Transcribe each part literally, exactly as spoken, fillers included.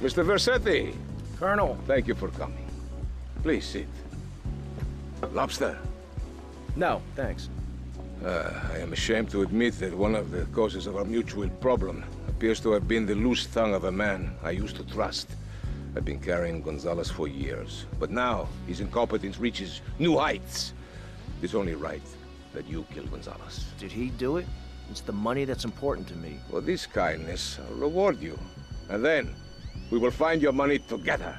Mister Versetti. Colonel. Thank you for coming. Please sit. Lobster? No, thanks. Uh, I am ashamed to admit that one of the causes of our mutual problem appears to have been the loose tongue of a man I used to trust. I've been carrying Gonzalez for years, but now his incompetence reaches new heights. It's only right that you killed Gonzalez. Did he do it? It's the money that's important to me. For this kindness, I'll reward you. And then, we will find your money together.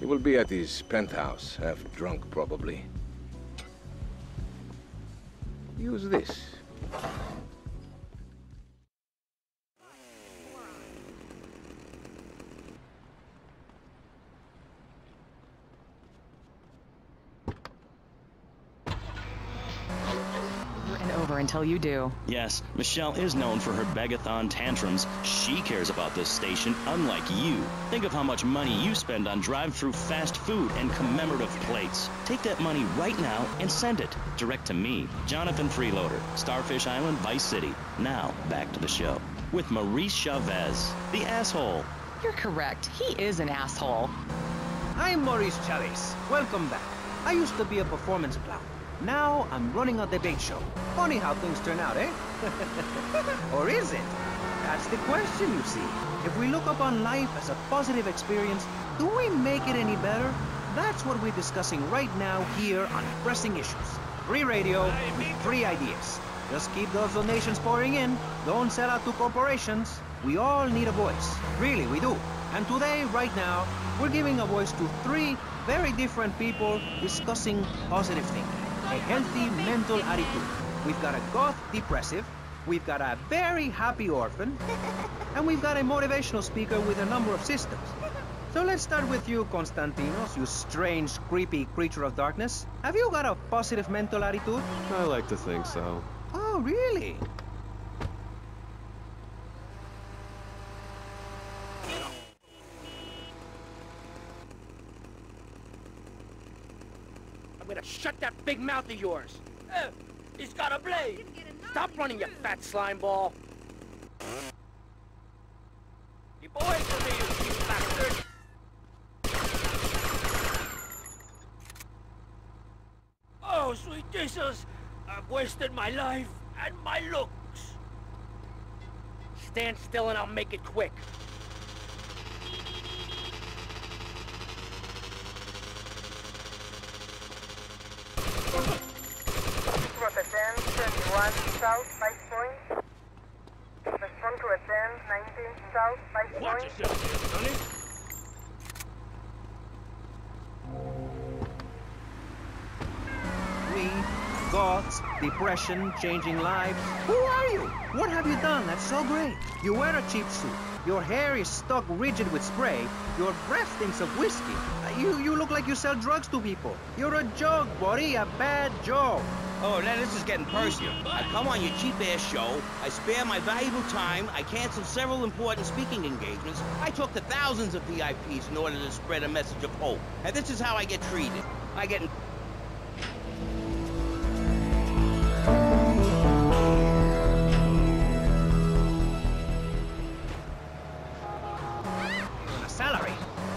He will be at his penthouse, half drunk probably. Use this. Until you do. Yes, Michelle is known for her begathon tantrums. She cares about this station, unlike you. Think of how much money you spend on drive-through fast food and commemorative plates. Take that money right now and send it direct to me, Jonathan Freeloader, Starfish Island, Vice City. Now, back to the show with Maurice Chavez, the asshole. You're correct. He is an asshole. I'm Maurice Chavez. Welcome back. I used to be a performance clown. Now, I'm running a debate show. Funny how things turn out, eh? Or is it? That's the question, you see. If we look upon life as a positive experience, do we make it any better? That's what we're discussing right now here on Pressing Issues. Free radio with free ideas. Just keep those donations pouring in. Don't sell out to corporations. We all need a voice. Really, we do. And today, right now, we're giving a voice to three very different people discussing positive thinking. A healthy mental attitude. We've got a goth depressive, we've got a very happy orphan, and we've got a motivational speaker with a number of systems. So let's start with you, Constantinos, you strange, creepy creature of darkness. Have you got a positive mental attitude? I like to think so. Oh, really? I'm gonna shut that big mouth of yours. Uh, he's got a blade. Stop running, you fat slime ball. You boys are here, you bastard. Oh, sweet Jesus. I've wasted my life and my looks. Stand still and I'll make it quick. Ascend thirty-one south, Five Point. Respond to ascend nineteen south, Five Point. Watch yourself here, Tony. Thoughts, depression, changing lives. Who are you? What have you done that's so great? You wear a cheap suit. Your hair is stuck rigid with spray. Your breath stinks of whiskey. You, you look like you sell drugs to people. You're a joke, buddy, a bad joke. Oh, now this is getting personal. I come on your cheap-ass show, I spare my valuable time, I canceled several important speaking engagements, I talk to thousands of V I Ps in order to spread a message of hope. And this is how I get treated. I get...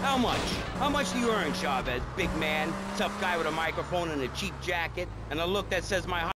How much? How much do you earn, Chavez, big man? Tough guy with a microphone and a cheap jacket and a look that says my heart.